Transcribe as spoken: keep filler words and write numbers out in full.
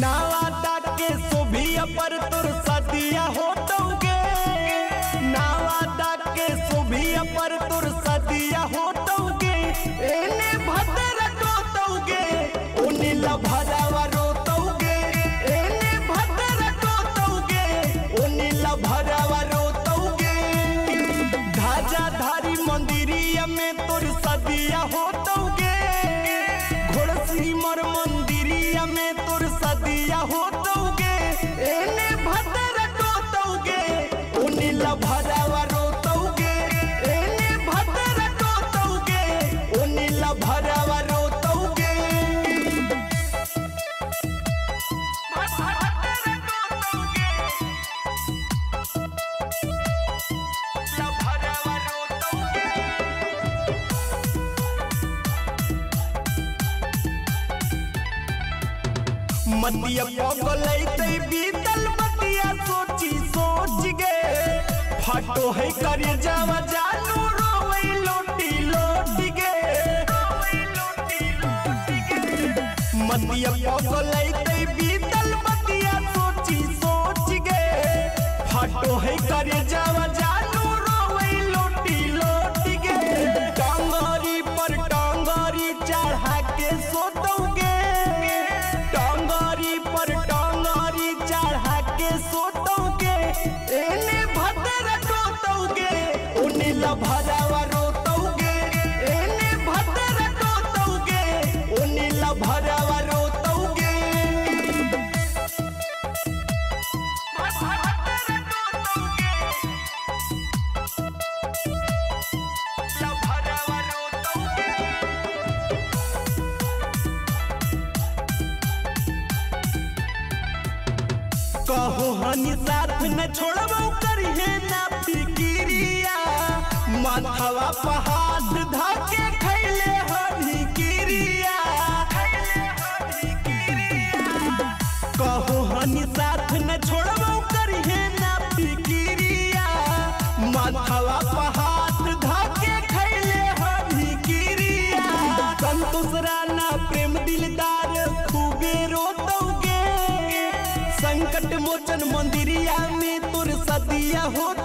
नावा दाके सुभिया पर तुर सदिया होटोगे, नावा दाके सुभिया पर तुर सदिया होटोगे, एने भदर रोतोगे ओ नीला भदावा रोतोगे, एने भदर रोतोगे ओ नीला भदावा रोतोगे, धाजा धारी मंदिरिया में तुर सदिया होटोगे, घोड़सी मर मंदिरिया में तुर सदिया होतोगे, एने भदर रोतोगे ओ नीला भदावा रोतोगे, एने भदर रोतोगे ओ नीला भदावा रोतोगे। मतिया पगलैते बीतल मतिया सोची सोच गे, फटो है कर जावा जानू रोवे लोटी लोट गे, मतिया पगलैते बीतल मतिया सोची सोच गे, फटो है कर जावा जानू रोवे लोटी लोट गे, टांगरी पर टांगरी चढ़ा के सोतोगे, टांगरी पर टांगरी चढ़ा के सोतोगे, एने भदर रोतोगे ओ नीला भदावा रोतोगे, एने भदर रोतोगे ओ नीला भदावा रोतोगे। कहो हनी साथ न छोड़बो करिहे ना फिकिरिया, माथवा पहाड़ धाके खैले हनी किरिया, कहो हनी साथ न छोड़बो करिहे ना फिकिरिया, माथवा पहाड़ धाके खैले हनी किरिया, संतोष राणा प्रेम दिलदार खूबे रोतोगे, संकट मोचन मंदिरिया में तुर सदिया हो